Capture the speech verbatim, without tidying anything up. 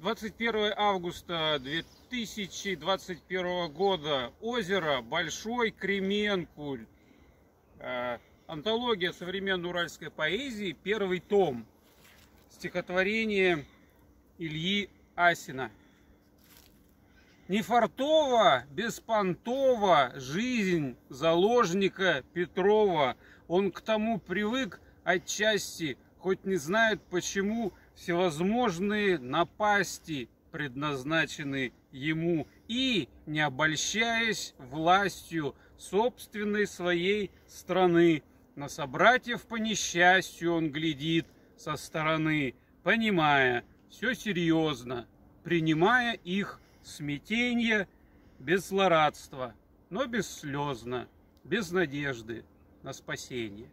двадцать первое августа две тысячи двадцать первого года. Озеро Большой Кременкуль. Антология современной уральской поэзии. Первый том. Стихотворение Ильи Асина. Нефартова, беспонтова жизнь заложника Петрова. Он к тому привык отчасти, хоть не знает почему, всевозможные напасти предназначены ему, и, не обольщаясь властью собственной своей страны, на собратьев по несчастью он глядит со стороны, понимая все серьезно, принимая их смятенье без злорадства, но бесслезно, без надежды на спасение.